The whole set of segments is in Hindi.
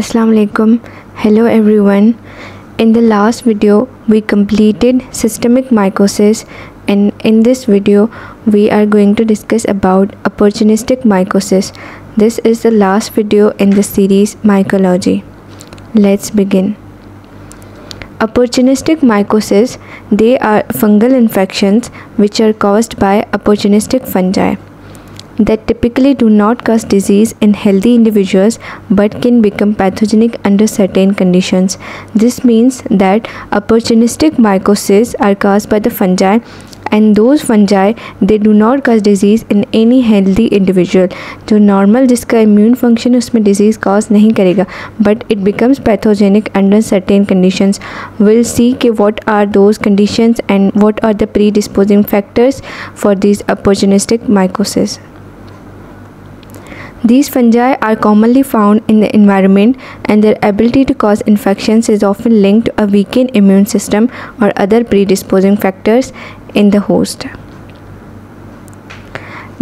Assalamu alaikum. Hello everyone. In the last video we completed systemic mycosis, and in this video we are going to discuss about opportunistic mycosis. This is the last video in the series mycology. Let's begin. Opportunistic mycosis, they are fungal infections which are caused by opportunistic fungi that typically do not cause disease in healthy individuals but can become pathogenic under certain conditions. This means that opportunistic mycoses are caused by the fungi, and those fungi, they do not cause disease in any healthy individual. जो normal जिसका immune function उसमें disease cause नहीं करेगा, but it becomes pathogenic under certain conditions. We'll see कि what are those conditions and what are the predisposing factors for these opportunistic mycoses. These fungi are commonly found in the environment, and their ability to cause infections is often linked to a weakened immune system or other predisposing factors in the host.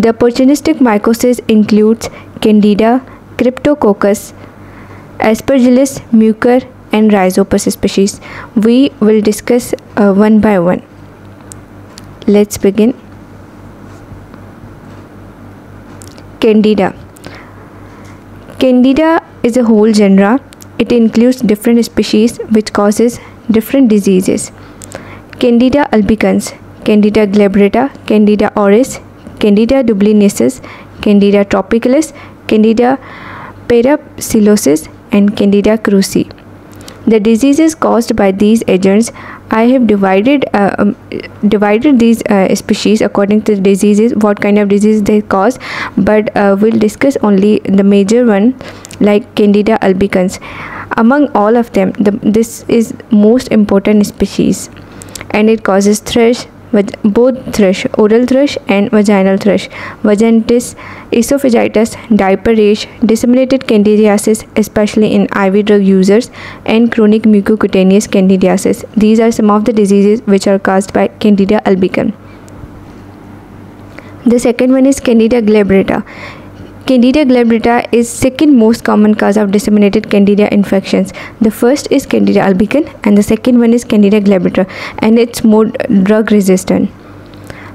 The opportunistic mycoses includes Candida, Cryptococcus, Aspergillus, Mucor, and Rhizopus species. We will discuss one by one. Let's begin. Candida. Candida is a whole genera. It includes different species which causes different diseases. Candida albicans, Candida glabrata, Candida auris, Candida dubliniensis, Candida tropicalis, Candida parapsilosis, and Candida krusei. The diseases caused by these agents, I have divided these species according to the diseases, what kind of disease they cause, but we'll discuss only the major one like Candida albicans. Among all of them, this is most important species, and it causes thrush, both thrush, oral thrush and vaginal thrush, vaginitis, esophagitis, diaper rash, disseminated candidiasis, especially in IV drug users, and chronic mucocutaneous candidiasis. These are some of the diseases which are caused by Candida albicans. The second one is Candida glabrata. Candida glabrata is second most common cause of disseminated Candida infections. The first is Candida albicans, and the second one is Candida glabrata, and it's more drug resistant.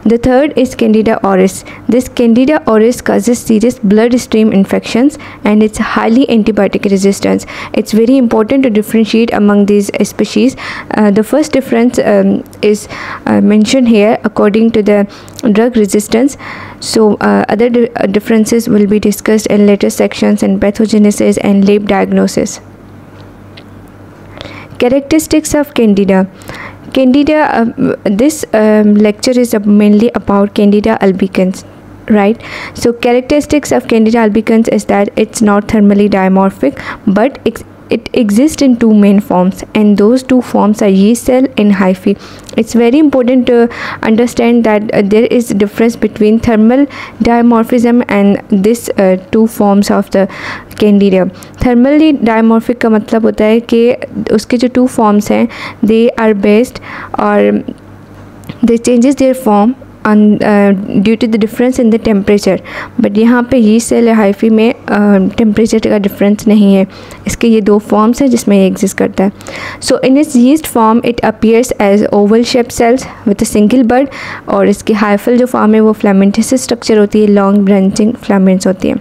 The third is Candida auris. This Candida auris causes serious bloodstream infections, and it's highly antibiotic resistant. It's very important to differentiate among these species. The first difference is mentioned here according to the drug resistance. So other differences will be discussed in later sections, and pathogenesis and lab diagnosis. Characteristics of Candida. Candida, this lecture is mainly about Candida albicans, right? So characteristics of Candida albicans is that it's not thermally dimorphic, but it exists in two main forms, and those two forms are yeast cell and hyphae. It's very important to understand that there is a difference between thermal dimorphism and this two forms of the Candida. Thermally dimorphic का मतलब होता है कि उसके जो two forms हैं, they are based or they changes their form due to the difference in the temperature. But यहाँ पे yeast cell और hyphae में temperature का difference नहीं है. इसके ये दो forms हैं जिसमें ये exist करता है. So in its yeast form it appears as oval shaped cells with a single bud, और इसकी hyphal जो form है वो filamentous structure होती है, long branching filaments होती है.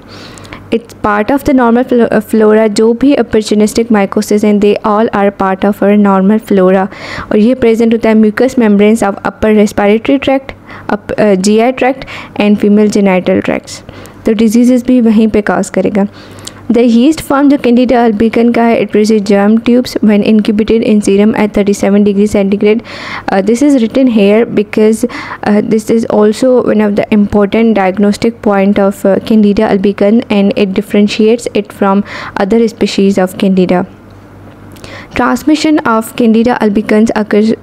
It's part of the normal flora. जो भी opportunistic mycoses हैं, they all are part of our normal flora, और ये present होता है mucous membranes of upper respiratory tract, GI tract and female genital tracts. तो diseases भी वहीं पे cause करेगा. The yeast form जो Candida albicans का है, it produces germ tubes when incubated in serum at 37 degree centigrade. This is written here because this is also one of the important diagnostic point of Candida albicans, and it differentiates it from other species of Candida. Transmission of Candida albicans occurs.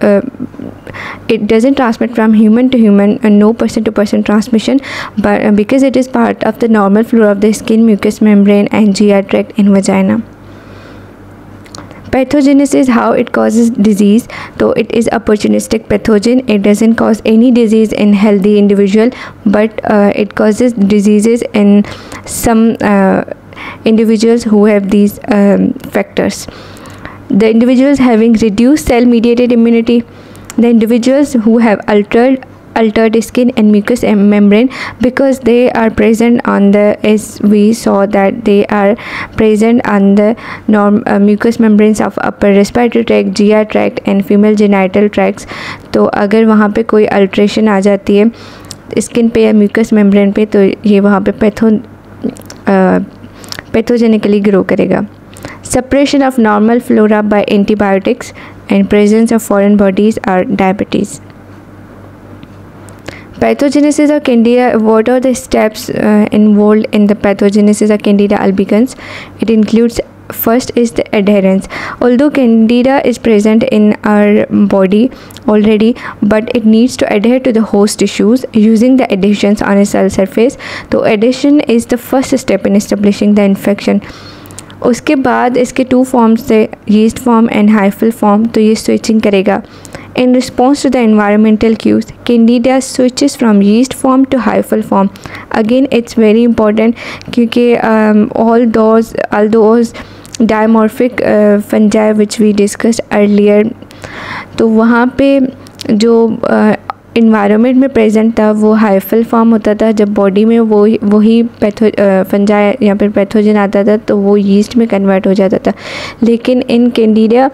It doesn't transmit from human to human, and no person to person transmission, but because it is part of the normal flora of the skin, mucous membrane and GI tract and vagina. Pathogenesis, how it causes disease. So it is opportunistic pathogen. It doesn't cause any disease in healthy individual, but it causes diseases in some individuals who have these factors. The individuals having reduced cell-mediated immunity, the individuals who have altered skin and mucous membrane, because they are present on the, as we saw that they are present on the mucous membranes of upper respiratory tract, GI tract and female genital tracts. तो अगर वहाँ पे कोई अल्ट्रेशन आ जाती है स्किन पे या म्यूकस मेम्ब्रेन पे तो ये वहाँ पे पैथोजेनिकली ग्रो करेगा. Suppression of normal flora by antibiotics and presence of foreign bodies are diabetes. Pathogenesis of Candida. What are the steps involved in the pathogenesis of Candida albicans? It includes, first is the adherence. Although Candida is present in our body already, but it needs to adhere to the host tissues using the adhesions on a cell surface. So adhesion is the first step in establishing the infection. उसके बाद इसके two forms थे, yeast form and hyphal form, तो ये switching करेगा. In response to the environmental cues, Candida switches from yeast form to hyphal form. Again, it's very important because all those dimorphic fungi which we discussed earlier, तो वहाँ पे जो environment में present था वो hyphal form होता था. जब body में वही fungi या फिर pathogen आता था तो वो yeast में convert हो जाता था. लेकिन in Candida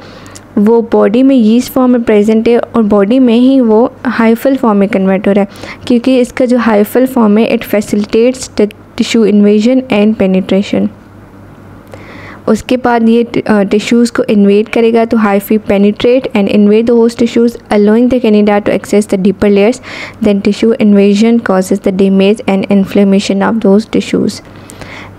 वो बॉडी में यीस्ट फॉर्म में प्रेजेंट है और बॉडी में ही वो हाइफल फॉर्म में कन्वर्ट हो रहा है, क्योंकि इसका जो हाइफल फॉर्म है it facilitates the tissue invasion and penetration. उसके बाद ये टिश्यूज़ को इन्वेड करेगा, तो hyphae penetrate and invade the host tissues allowing the Candida to access the deeper layers. Then tissue invasion causes the damage and inflammation of those tissues.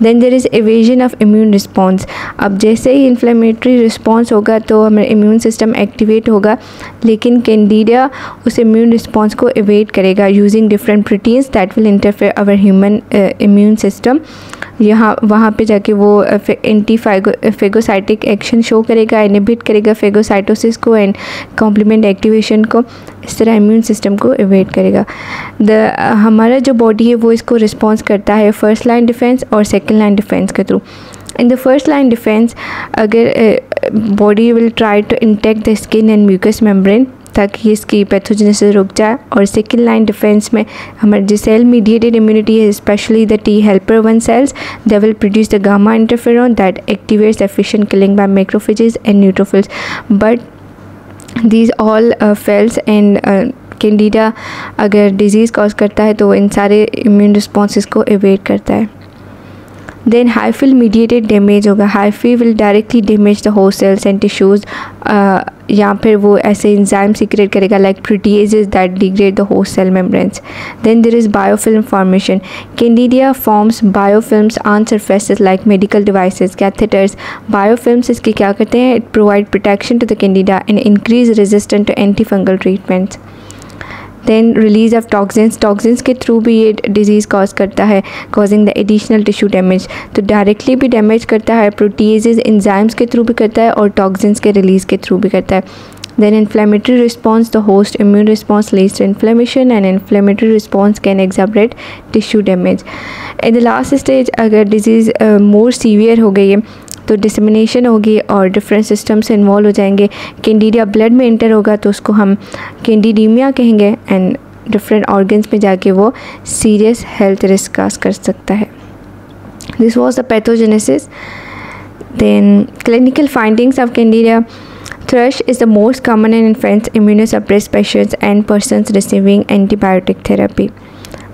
Then there is evasion of immune response. अब जैसे ही इन्फ्लेमेटरी रिस्पॉन्स होगा तो हमारा इम्यून सिस्टम एक्टिवेट होगा, लेकिन कैंडिडा उस इम्यून रिस्पॉन्स को एवेड करेगा using different proteins that will interfere our human immune system. यहाँ वहाँ पे जाके वो एंटी फेगोसाइटिक एक्शन शो करेगा, इनहिबिट करेगा फेगोसाइटोसिस को एंड कॉम्प्लीमेंट एक्टिवेशन को. इस तरह इम्यून सिस्टम को एवेड करेगा. हमारा जो बॉडी है वो इसको रिस्पॉन्स करता है फर्स्ट लाइन डिफेंस और second line defense के through. In the first line defense, अगर body will try to intact the skin and mucous membrane ताकि इसकी pathogenesis रुक जाए. और second line defense में हमारे जो cell mediated immunity है, especially the T helper 1 cells, they will produce the gamma interferon that activates efficient killing by macrophages and neutrophils. But these all cells and Candida अगर disease cause करता है तो इन सारे immune responses को evade करता है. Then hyphal mediated damage होगा. Hyphae will directly damage the host cells and tissues. या फिर वो ऐसे enzyme secrete करेगा like proteases that degrade the host cell membranes. Then there is biofilm formation. Candida forms biofilms on surfaces like medical devices, catheters. Biofilms इसके क्या करते हैं, it provide protection to the Candida and increase resistance to antifungal treatments. Then release of toxins. Toxins के through भी ये disease cause करता है, causing the additional tissue damage. तो directly भी damage करता है, proteases enzymes के through भी करता है और toxins के release के through भी करता है. Then inflammatory response. The host immune response leads to inflammation and inflammatory response can exacerbate tissue damage. In the last stage अगर disease more severe हो गई है तो डिसमिनेशन होगी और डिफरेंट सिस्टम से इन्वॉल्व हो जाएंगे. कैंडिडिया ब्लड में इंटर होगा तो उसको हम कैंडिडीमिया कहेंगे एंड डिफरेंट ऑर्गन्स में जाके वो सीरियस हेल्थ रिस्क कास्ट कर सकता है. This was the pathogenesis. Then clinical findings of कैंडिडिया. Thrush is the most common in infants, immunosuppressed patients and persons receiving antibiotic therapy.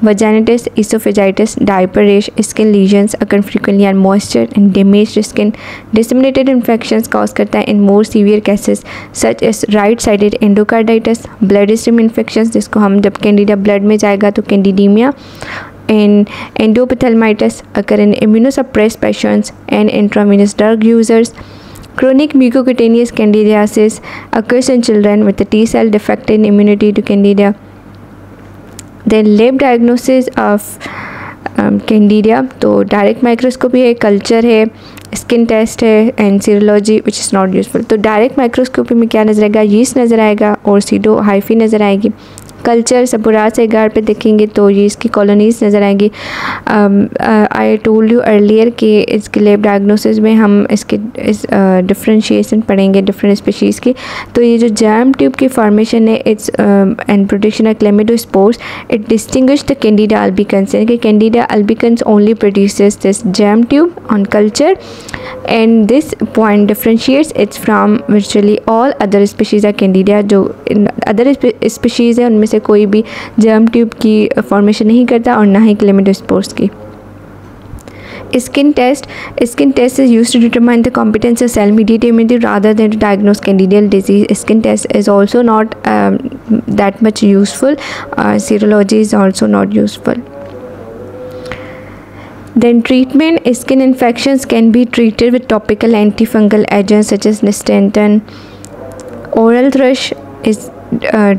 Vaginitis, esophagitis, diaper rash, skin lesions occur frequently and moisture and damaged skin. Disseminated infections cause करता है in more severe cases such as right-sided endocarditis, bloodstream infections जिसको हम जब कैंडिडा ब्लड में जाएगा तो कैंडिडीमिया, and endophthalmitis occur in immunosuppressed patients and intravenous drug users. Chronic mucocutaneous candidiasis occurs in children with a T-cell defect in immunity to Candida. Then lab diagnosis of Candida, तो direct microscopy है, culture है, स्किन टेस्ट है and serology which is not useful. तो डायरेक्ट माइक्रोस्कोपी में क्या नज़र आएगा, यीस्ट नज़र आएगा और सीडो हाइफी नज़र आएगी। कल्चर सबुरास एगार पे देखेंगे तो ये इसकी कॉलोनीज़ नज़र आएंगी। आई टोल्ड यू अर्लियर कि इसके लैब डायग्नोसिस में हम इसके इस डिफ्रेंशिएशन पढ़ेंगे डिफरेंट स्पीशीज़ की। तो ये जो जैम ट्यूब की फॉर्मेशन है it's and production of chlamydospores, it distinguish the Candida albicans, यानी कि Candida albicans only produces this germ tube on culture and this point differentiates its from virtually all other species of Candida. जो अदर स्पीशीज़ हैं उनमें से कोई भी जर्म ट्यूब की फॉर्मेशन नहीं करता और ना ही क्लेमिडोस्पोर्स की। Skin test is used to determine the competence of cell-mediated immunity rather than to diagnose candidial disease. Skin test is also not that much useful. Serology is also not useful. Then treatment, skin infections can be treated with topical antifungal agents such as Nystatin. Oral thrush is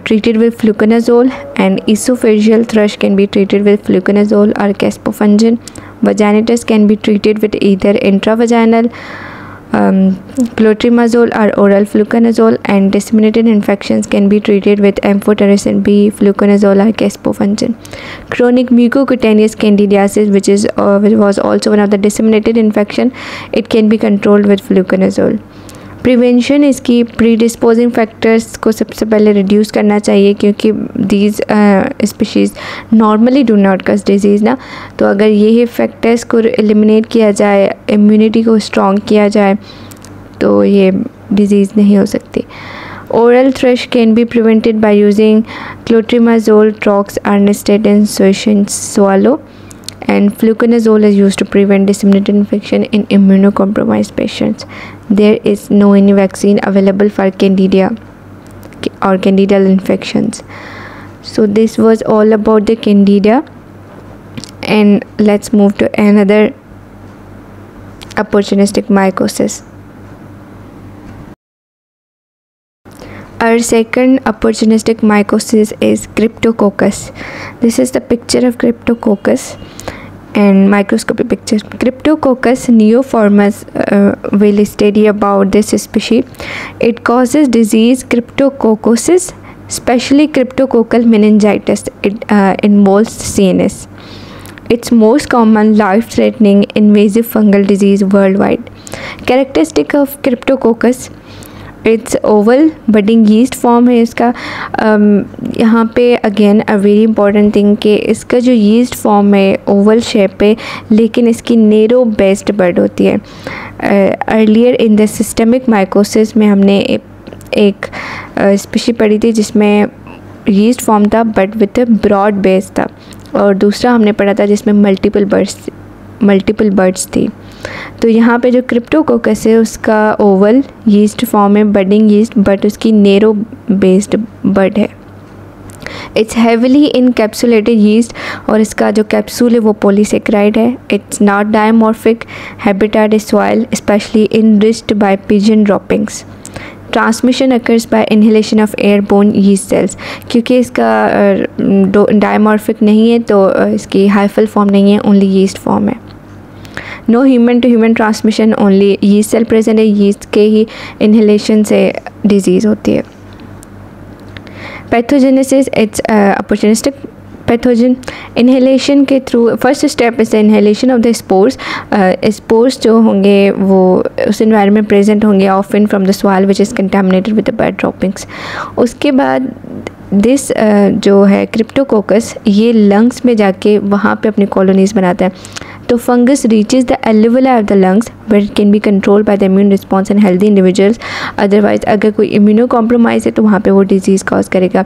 treated with fluconazole and esophageal thrush can be treated with fluconazole or caspofungin. Vaginitis can be treated with either intravaginal clotrimazole or oral fluconazole, and disseminated infections can be treated with amphotericin B, fluconazole or caspofungin. Chronic mucocutaneous candidiasis, which was also one of the disseminated infection, it can be controlled with fluconazole. Prevention, इसकी प्रीडिस्पोजिंग फैक्टर्स को सबसे पहले रिड्यूस करना चाहिए क्योंकि these species normally do not cause disease ना। तो अगर ये फैक्टर्स को एलिमिनेट किया जाए, इम्यूनिटी को स्ट्रॉन्ग किया जाए तो ये डिजीज़ नहीं हो सकती। Oral thrush can be prevented by using clotrimazole, troches, or nystatin swish and swallow and fluconazole is used to prevent disseminated infection in immunocompromised patients. There is no any vaccine available for candida or candidal infections. So this was all about the candida, and let's move to another opportunistic mycosis. Our second opportunistic mycosis is Cryptococcus. This is the picture of Cryptococcus and microscopic picture. Cryptococcus neoformans will study about this species. It causes disease cryptococcosis, especially cryptococcal meningitis. It involves CNS. It's most common life-threatening invasive fungal disease worldwide. Characteristic of Cryptococcus, it's oval budding yeast form है इसका। यहाँ पे again a very important thing कि इसका जो यीस्ट फॉर्म है ओवल शेप है लेकिन इसकी नैरो बेस्ड बड होती है। Earlier in the systemic mycosis में हमने एक स्पीशी पढ़ी थी जिसमें यीस्ट फॉर्म था बट विथ ब्रॉड बेस था, और दूसरा हमने पढ़ा था जिसमें मल्टीपल बर्ड्स थी। तो यहाँ पे जो क्रिप्टोकोकस है उसका ओवल यीस्ट फॉर्म है बडिंग यीस्ट बट उसकी नैरो बेस्ड बड है। इट्स हैविली इनकैप्सुलेटेड यीस्ट और इसका जो कैप्सूल है वो पॉलीसेक्राइड है। It's not dimorphic, habitat is soil specially enriched by pigeon droppings. Transmission occurs by inhalation of airborne yeast cells. क्योंकि इसका डायमॉर्फिक नहीं है तो इसकी हाइफल फॉर्म नहीं है, ओनली यीस्ट फॉर्म है। No human to human transmission, only yeast cell present है, यीस्ट के ही इनहेलेशन से डिजीज़ होती है। Pathogenesis, it's opportunistic pathogen. Inhalation के through first step is inhalation of the spores. Spores जो होंगे वो उस एनवायरनमेंट प्रेजेंट होंगे often from the soil which is contaminated with the bird droppings. उसके बाद दिस जो है क्रिप्टोकोकस ये लंग्स में जाके वहाँ पे अपनी कॉलोनीज़ बनाता है। तो fungus reaches the alveoli of the lungs but can be control by the immune response and healthy individuals. Otherwise अगर कोई इम्यूनो कॉम्प्रोमाइज़ है तो वहाँ पे वो डिजीज़ कॉज करेगा।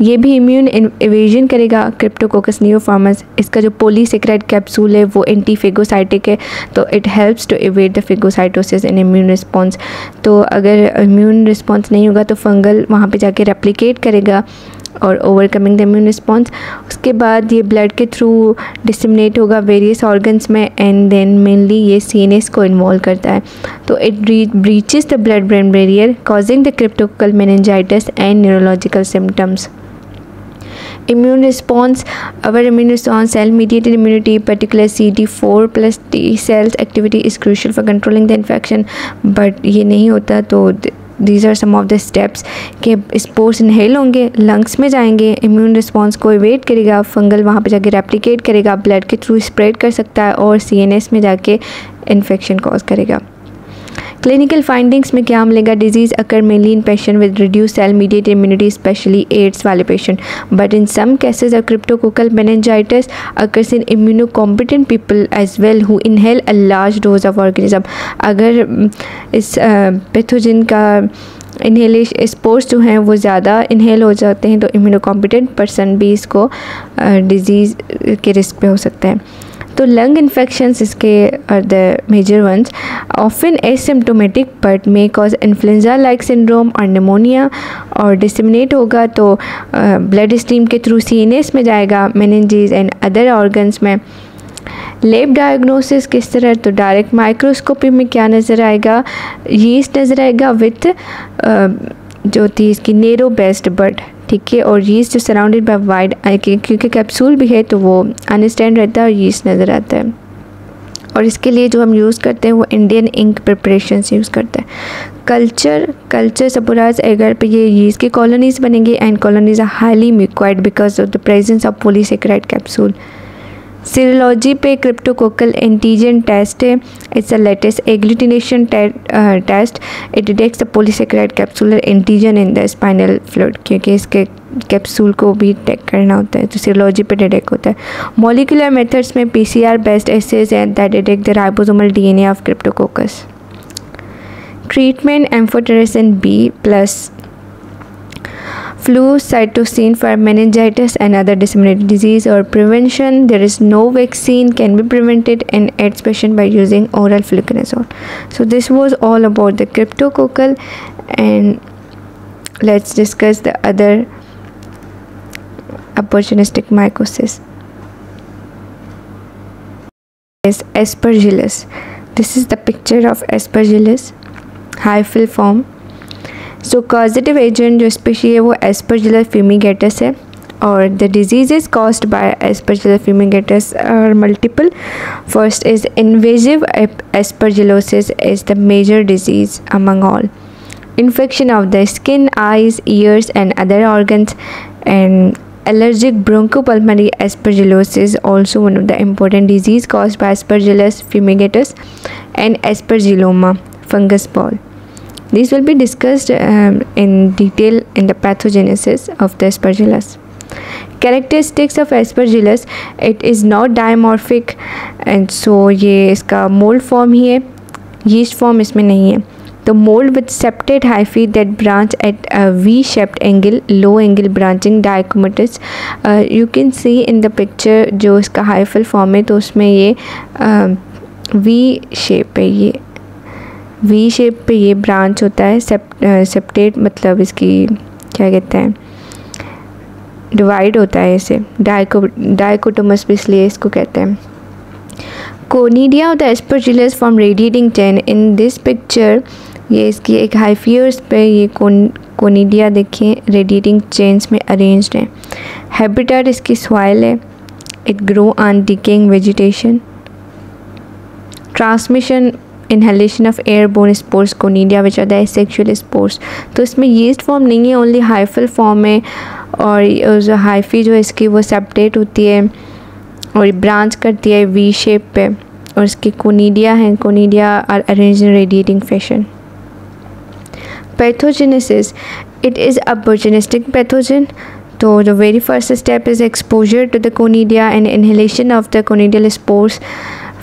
ये भी इम्यून इवेजन करेगा क्रिप्टोकोकस नियोफॉर्मस। इसका जो पॉलीसेक्राइड कैप्सूल है वो एंटीफेगोसाइटिक है तो it helps to evade the phagocytosis and immune response. तो अगर इम्यून रिस्पॉन्स नहीं होगा तो फंगल वहाँ पे जाके रेप्लिकेट करेगा और ओवरकमिंग द इम्यून रिस्पॉन्स। उसके बाद ये ब्लड के थ्रू डिसमिनेट होगा वेरियस ऑर्गन्स में एंड देन मेनली ये सीएनएस को इन्वॉल्व करता है। तो it breaches the blood brain barrier causing the cryptococcal meningitis and neurological symptoms. Immune response. Our immune response, cell-mediated immunity, particularly CD4 plus T cells activity is crucial for controlling the infection. But ये नहीं होता तो these are some of the steps के spores inhale होंगे, lungs में जाएंगे, immune response को evade करेगा, fungal वहाँ पर जाके replicate करेगा, blood के through spread कर सकता है और CNS में जाके infection cause करेगा. क्लिनिकल फाइंडिंग्स में क्या मिलेगा? Disease occur mainly in patient with reduce cell mediate immunity, specially AIDS वाले patient, but in some cases of cryptococcal meningitis occurs in immunocompetent people as well who inhale a large dose of organism. अगर इस पैथोजन का इनहेलेशन स्पोर्स जो हैं वो ज़्यादा इनहेल हो जाते हैं तो इम्यूनो कॉम्पिटेंट पर्सन भी इसको डिजीज़ के रिस्क पे हो सकते हैं. तो लंग इन्फेक्शंस इसके are the major ones, often asymptomatic but may cause influenza like syndrome और निमोनिया, और डिसमिनेट होगा तो ब्लड स्ट्रीम के थ्रू सीएनएस में जाएगा, मेनिनजेस एंड अदर ऑर्गन्स में. लेब डायग्नोसिस किस तरह? तो डायरेक्ट माइक्रोस्कोपी में क्या नज़र आएगा? यीस्ट नज़र आएगा विथ जो थी इसकी नेरो बेस्ड बर्ड, ठीक है, और यीस्ट जो सराउंडेड बाय वाइड, क्योंकि कैप्सूल भी है तो वो अनस्टैंड रहता है और यीस्ट नज़र आता है. और इसके लिए जो हम यूज़ करते हैं वो इंडियन इंक प्रिपरेशंस यूज़ करते हैं. कल्चर सपोराज एगर पे ये यीस्ट की कॉलोनीज़ बनेंगी and colonies are highly mucoid because of the presence of polysaccharide capsule. Serology पे क्रिप्टोकोकल एंटीजन टेस्ट है, it's a latex agglutination test, it detects the polysaccharide capsular antigen in the spinal fluid, क्योंकि इसके कैप्सूल को भी टेक करना होता है तो सीरोलॉजी पे डिटेक्ट होता है. मॉलिकुलर मेथड्स में PCR based assays and that detect the ribosomal DNA of Cryptococcus. Treatment amphotericin B plus flu, cytosine for meningitis and other disseminated disease, or prevention, there is no vaccine, can be prevented in AIDS patient by using oral fluconazole. So this was all about the cryptococcal, and let's discuss the other opportunistic mycosis. Is Aspergillus. This is the picture of Aspergillus hyphal form. So causative agent जो स्पीशी है वो एस्परजिलस फ्यूमिगेटस है, और the diseases caused by Aspergillus fumigatus are multiple. First is invasive aspergillosis is the major disease among all. Infection of the skin, eyes, ears and other organs, and allergic bronchopulmonary aspergillosis also one of the important disease caused by Aspergillus fumigatus, and aspergilloma fungus ball. These will be discussed in detail in the pathogenesis of the Aspergillus. Characteristics of Aspergillus, it is not dimorphic, and so ये इसका mold form ही है, yeast form इसमें नहीं है. The mold with septate hyphae that branch at a V-shaped angle, low angle branching dichomatous. You can see in the picture जो इसका hyphal form है तो उसमें ये V shape है, ये वी शेप पे ये ब्रांच होता है. सेप्टेट मतलब इसकी क्या कहते हैं, डिवाइड होता है, इसे डाइकोटोमस भी इसलिए इसको कहते हैं. Conidia of the Aspergillus from radiating chain, in this picture ये इसकी एक हाइफियर्स पे ये कोनिडिया देखें रेडिएटिंग चेन्स में अरेंज्ड हैं. हैबिटेट इसकी सॉइल है, it grow on decaying vegetation. Transmission, inhalation of airborne spores, conidia, which are the asexual spores. तो इसमें yeast form नहीं है, only hyphal form है, और जो hyphae जो इसकी वो septate होती है और branch करती है V shape पे, और इसकी conidia हैं, conidia are arranged in radiating fashion. Pathogenesis, it is opportunistic pathogen. So the very first step is exposure to the conidia and inhalation of the conidial spores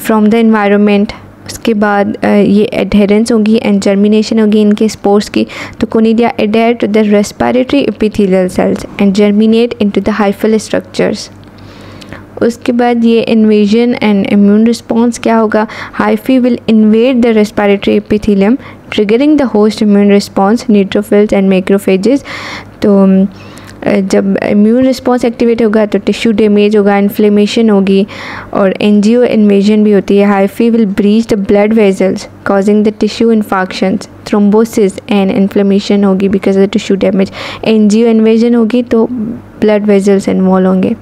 from the environment. उसके बाद ये एडहेरेंस होगी एंड जर्मिनेशन होगी इनके स्पोर्स की. तो conidia adhere to the respiratory epithelial cells and germinate into the hyphal structures. उसके बाद ये इन्वेजन एंड इम्यून रिस्पॉन्स क्या होगा? Hyphae will invade the respiratory epithelium triggering the host immune response, neutrophils and macrophages. तो जब इम्यून रिस्पॉन्स एक्टिवेट होगा तो टिश्यू डैमेज होगा, इन्फ्लेमेशन होगी और एनजीओ इन्वेजन भी होती है. Hyphae will breach the blood vessels causing the tissue infarctions, thrombosis and inflammation होगी because of the tissue damage. Angioinvasion होगी तो ब्लड वेजल्स इन्वॉल्व होंगे.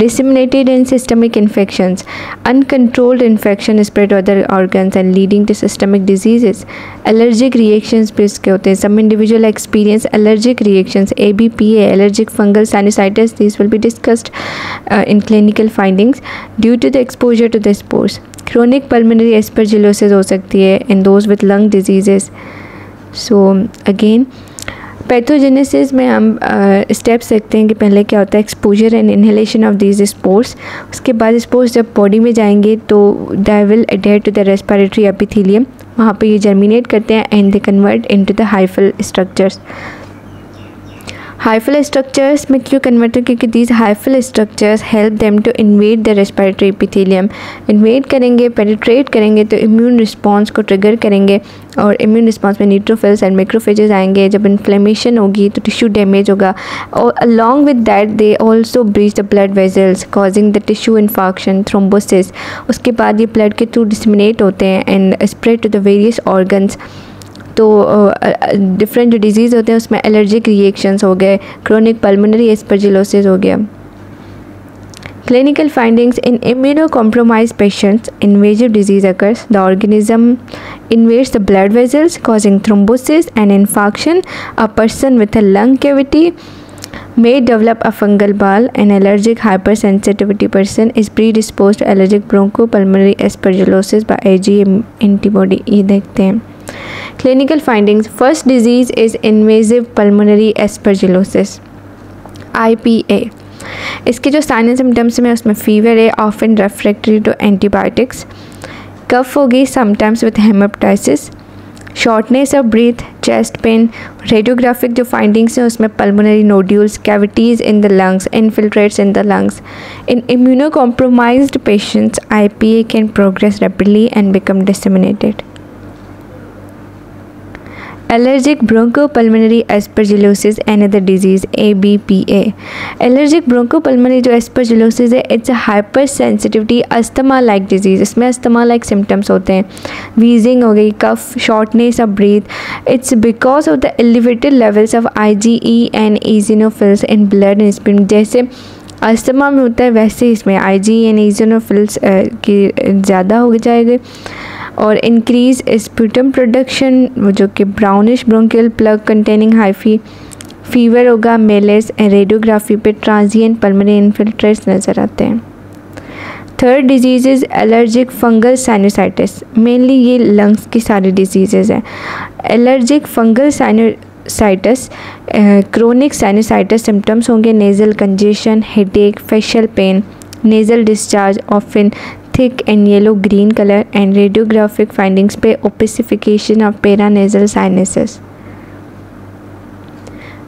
Disseminated and systemic infections. Uncontrolled infection spread to other organs and leading to systemic diseases. Allergic reactions भी इसके होते हैं. Some individual experience allergic reactions, ABPA, allergic fungal sinusitis. These will be discussed in clinical findings due to the exposure to the spores. Chronic pulmonary aspergillosis हो सकती है in those with lung diseases. So again, pathogenesis में हम स्टेप्स देखते हैं कि पहले क्या होता है, exposure and inhalation of these spores. उसके बाद स्पोर्स जब बॉडी में जाएंगे तो they will adhere to the respiratory epithelium, वहाँ पे ये जर्मिनेट करते हैं and they convert into the hyphal structures. Hyphal structures में क्यों कन्वर्ट है, क्योंकि these hyphal structures help them to invade the respiratory epithelium. Invade करेंगे, पेनिट्रेट करेंगे तो इम्यून रिस्पॉन्स को ट्रिगर करेंगे और इम्यून रिस्पॉन्स में न्यूट्रोफिल्स एंड मैक्रोफेजेस आएंगे. जब इन्फ्लेमेशन होगी तो टिश्यू डैमेज होगा और along with that they also breach the blood vessels causing the tissue infarction, thrombosis. उसके बाद ये ब्लड के थ्रू डिसमिनेट होते हैं and spread to the various organs. तो डिफरेंट जो डिजीज़ होते हैं उसमें एलर्जिक रिएक्शंस हो गए, क्रोनिक पल्मोनरी एस्परजिलोसिस हो गया. Clinical findings in immuno compromise patients, invasive disease occurs, the organism invades the blood vessels causing thrombosis and infarction. A person with a lung cavity may develop a fungal ball. An allergic hypersensitivity person is predisposed to allergic bronchopulmonary aspergillosis by IgA antibody. ये देखते हैं clinical findings. First disease is invasive pulmonary aspergillosis, IPA. इसके जो साइन एंड सिम्टम्स में उसमें फीवर है, often refractory to antibiotics, cough होगी sometimes with haemoptysis, shortness of breath, chest pain. Radiographic जो फाइंडिंग्स हैं उसमें pulmonary nodules, cavities in the lungs, infiltrates in the lungs. In immunocompromised patients IPA can progress rapidly and become disseminated. Allergic bronchopulmonary aspergillosis, another disease, ABPA. Allergic bronchopulmonary जो aspergillosis है, it's a hypersensitivity asthma like disease. इसमें asthma like symptoms होते हैं, wheezing हो गई, cough, shortness of breath. It's because of the elevated levels of IgE and eosinophils in blood and spleen. जैसे अस्थमा में होता है वैसे इसमें IgE and eosinophils की ज़्यादा हो जाएगी और इंक्रीज स्प्यूटम प्रोडक्शन जो कि brownish bronchial plug containing hyphae. Fever होगा, मेलेस. रेडियोग्राफी पे ट्रांजिएंट पल्मोनरी इन्फिल्ट्रेट्स नज़र आते हैं. Third disease is allergic fungal sinusitis. Mainly ये लंग्स की सारी डिजीज़ हैं. Allergic fungal sinusitis chronic sinusitis symptoms होंगे, nasal congestion, headache, facial pain, nasal discharge of in thick and yellow green colour and radiographic findings पे opacification of paranasal sinuses.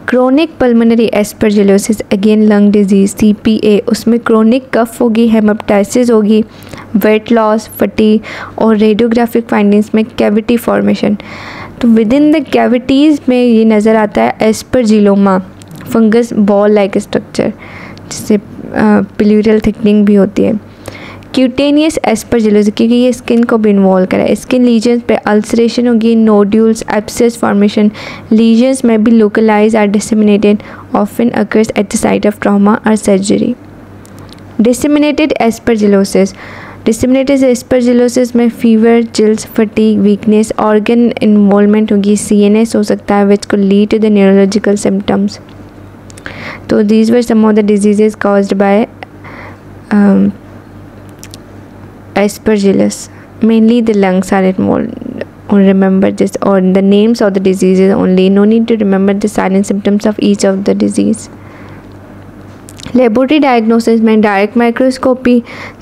Chronic pulmonary aspergillosis, again lung disease, CPA. उसमें क्रोनिक कफ होगी, हेमेप्टाइसिस होगी, वेट लॉस, फटी और रेडियोग्राफिक फाइंडिंग्स में कैविटी फॉर्मेशन. तो विद इन द कैविटीज़ में ये नज़र आता है aspergilloma, fungus ball like structure जिससे प्लूरल थिकनिंग भी होती है. क्यूटेनियस एस्परजिलोसिस, क्योंकि ये स्किन को भी इन्वॉल्व करा है. स्किन लीजन्स पे अल्सरेशन होगी, नोड्यूल्स, एब्सेस फॉर्मेशन. लीजन्स में भी localise or disseminated, often occurs at the site of trauma और surgery. Disseminated aspergillosis, disseminated aspergillosis में fever, chills, fatigue, weakness, organ involvement होगी, CNS हो सकता है विच को lead to the neurological symptoms. तो these were some of the diseases caused by aspergillus. Mainly the lungs are involved. Remember this or the names of the diseases only. No need to remember the signs and symptoms of each of the disease. Laboratory diagnosis में direct microscopy,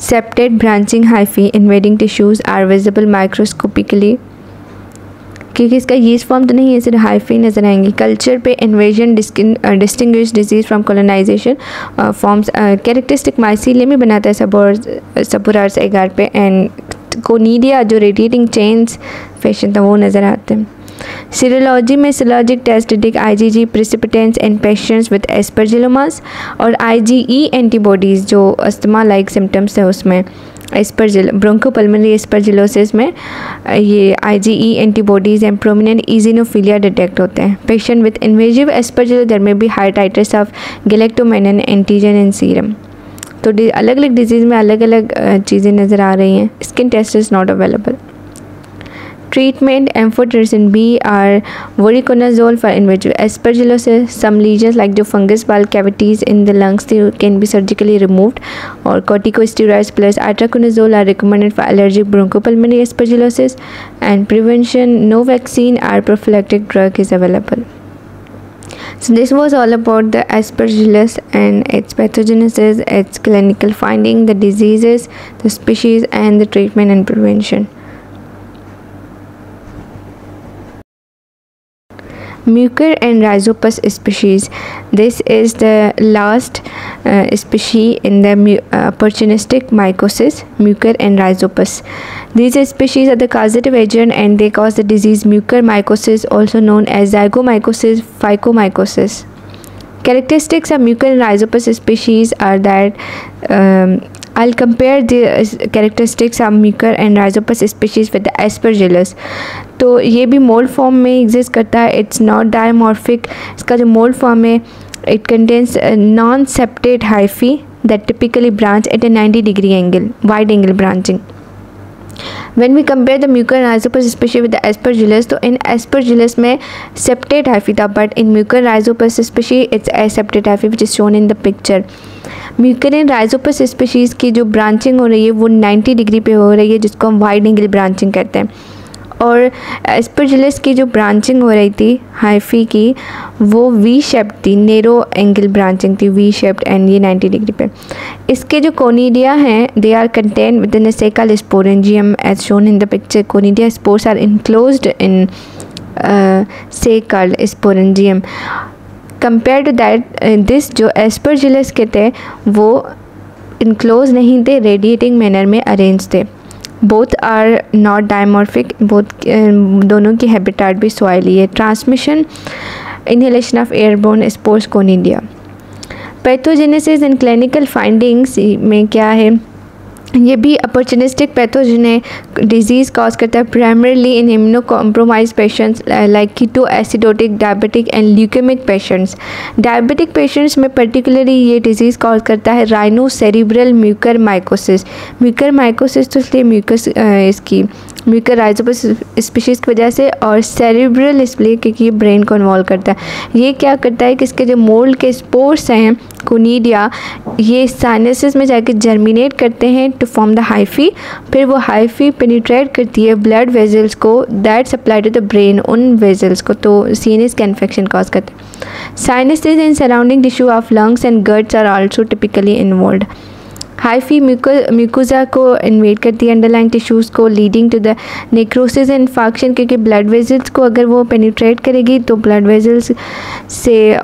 septate, branching hyphae, invading tissues are visible microscopically. क्योंकि इसका yeast form तो नहीं है, सिर्फ hyphae नजर आएंगे. कल्चर पे invasion distinguished disease from colonization forms characteristic mycelium ही बनाता है सबुरार्स एगार पे एंड कोनीडिया जो radiating chains fashion था वो नज़र आते हैं. सीरोलॉजी में serologic test detect IgG precipitants and patients with aspergillomas और IgE एंटीबॉडीज़ जो अस्थमा लाइक सिम्टम्स है उसमें ब्रोंकोपल्मोनरी एस्परजिलोसिस में ये IgE antibodies and prominent eosinophilia detect होते हैं। Patient with invasive aspergillosis there may be high titres of galactomannan antigen in serum. तो अलग अलग डिजीज़ में अलग अलग चीज़ें नज़र आ रही हैं। Skin test is not available. Treatment amphotericin B or voriconazole for invasive aspergillosis. Some lesions like the fungus ball cavities in the lungs can be surgically removed. Or corticosteroids plus itraconazole are recommended for allergic bronchopulmonary aspergillosis. And prevention, no vaccine or prophylactic drug is available. So this was all about the aspergillus and its pathogenesis, its clinical finding, the diseases, the species, and the treatment and prevention. Mucor and Rhizopus species. This is the last species in the opportunistic mycosis, Mucor and Rhizopus. These species are the causative agent and they cause the disease Mucor mycosis, also known as zygomycosis, phycomycosis. Characteristics of Mucor and Rhizopus species are that I'll compare the characteristics of Mucor and Rhizopus species with the Aspergillus. तो ये भी मोल्ड फॉर्म में एग्जिस्ट करता है। It's not dimorphic. इसका जो मोल्ड फॉर्म है it contains non septate hyphae that typically branch at a 90 degree angle, wide angle branching. When we compare the Mucor and Rhizopus species with the Aspergillus, तो in Aspergillus में septate hyphae था, but in Mucor and Rhizopus species it's aseptate hyphae which is shown in the picture. Mucor and Rhizopus species की जो ब्रांचिंग हो रही है वो 90 डिग्री पे हो रही है जिसको हम वाइड एंगल ब्रांचिंग कहते हैं। और एस्परजिलस की जो ब्रांचिंग हो रही थी हाइफी की वो वी शेप थी, नेरो एंगल ब्रांचिंग थी वी शेप्ड एंड ये 90 डिग्री पे। इसके जो कोनिडिया हैं they are contain with in saccal sporangium as shown in the picture. Conidia spores are enclosed in saccal sporangium. Compare to that this जो एस्परजिलस के थे वो इनक्लोज नहीं थे, रेडिएटिंग मैनर में अरेंज थे। Both are not dimorphic. Both दोनों की हैबिटेट भी सॉइली है। Transmission inhalation of airborne spores conidia. Pathogenesis and clinical findings में क्या है, ये भी अपॉर्चुनिस्टिक पैथोजन है। डिजीज़ कॉज करता है primarily in immuno compromise patients like keto acidotic, diabetic and leukaemic patients. Diabetic patients में पर्टिकुलरली ये डिजीज़ कॉज करता है rhino cerebral Mucor mycosis. Mucor mycosis तो इसलिए म्यूकस इसकी म्यूकर राइजोपस स्पीशीज़ की वजह से, और सेरिब्रल इसलिए क्योंकि ये ब्रेन को इन्वॉल्व करता है। ये क्या करता है कि इसके जो मोल्ड के स्पोर्स हैं कोनिडिया ये साइनसेस में जाके जर्मिनेट करते हैं टू फॉर्म द हाइफी। फिर वो हाइफी पेनिट्रेट करती है ब्लड वेजल्स को that supply to the brain, उन वेजल्स को, तो सीनेस का इन्फेक्शन कॉज करते हैं। Sinuses and surrounding tissue of lungs and guts are also typically involve. Hyphae mucosa को इन्वेड करती है, अंडरलाइन टिश्यूज़ को, leading to the necrosis and infection, क्योंकि ब्लड वेजल्स को अगर वो पेनिट्रेट करेगी तो ब्लड वेजल्स से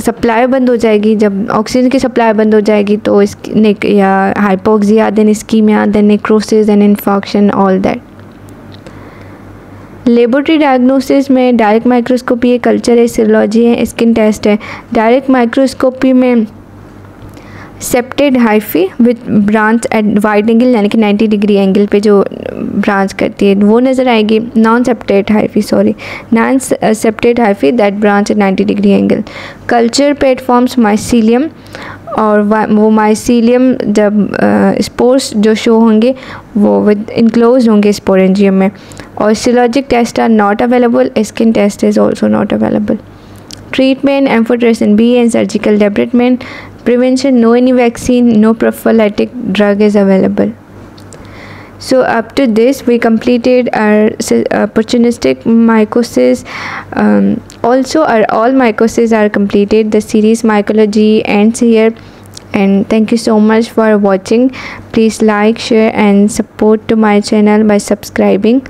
सप्लाई बंद हो जाएगी। जब ऑक्सीजन की सप्लाई बंद हो जाएगी तो इसकी या hypoxia, then ischaemia, then necrosis and infection, all that. Laboratory diagnosis में डायरेक्ट माइक्रोस्कोपी है, कल्चर है, सीरोलॉजी है, स्किन टेस्ट है। डायरेक्ट माइक्रोस्कोपी में septate hyphae with branch at wide angle यानी कि 90 डिग्री एंगल पे जो ब्रांच करती है वो नज़र आएगी। Non septate hyphae that branch at 90 degree angle. Culture platforms mycelium, और वो माइसीलियम जब स्पोर्स जो शो होंगे वो विद इनक्लोज होंगे स्पोरेंजियम में। और serologic test are not available. Skin test is also not available. Treatment amphotericin B and surgical debridement. Prevention, no any vaccine, no prophylactic drug is available. So up to this we completed our opportunistic mycosis. Also our all mycoses are completed, the series mycology ends here, and thank you so much for watching. Please like, share and support to my channel by subscribing.